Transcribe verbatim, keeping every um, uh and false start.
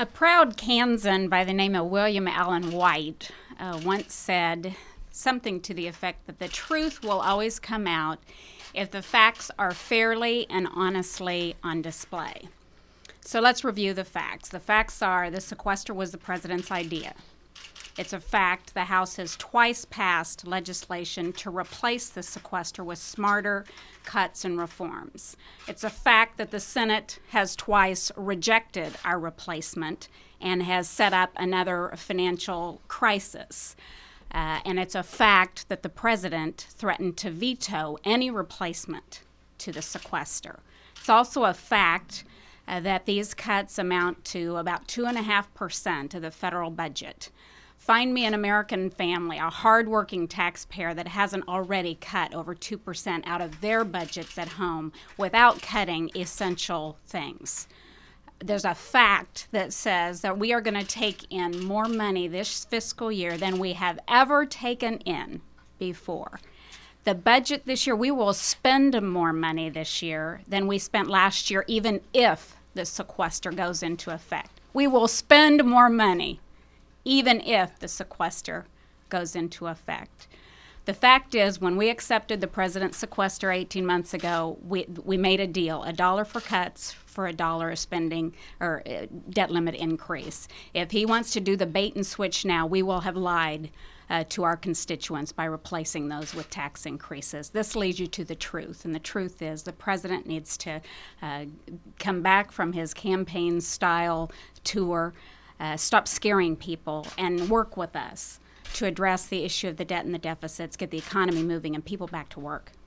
A proud Kansan by the name of William Allen White uh, once said something to the effect that the truth will always come out if the facts are fairly and honestly on display. So let's review the facts. The facts are the sequester was the president's idea. It's a fact the House has twice passed legislation to replace the sequester with smarter cuts and reforms. It's a fact that the Senate has twice rejected our replacement and has set up another financial crisis. Uh, and it's a fact that the president threatened to veto any replacement to the sequester. It's also a fact Uh, that these cuts amount to about two point five percent of the federal budget. Find me an American family, a hardworking taxpayer, that hasn't already cut over two percent out of their budgets at home without cutting essential things. There's a fact that says that we are going to take in more money this fiscal year than we have ever taken in before. The budget this year, we will spend more money this year than we spent last year, even if the sequester goes into effect. We will spend more money, even if the sequester goes into effect. The fact is, when we accepted the president's sequester eighteen months ago, we, we made a deal, a dollar for cuts for a dollar of spending or uh, debt limit increase. If he wants to do the bait and switch now, we will have lied uh, to our constituents by replacing those with tax increases. This leads you to the truth, and the truth is the president needs to uh, come back from his campaign style tour, uh, stop scaring people, and work with us to address the issue of the debt and the deficits, get the economy moving and people back to work.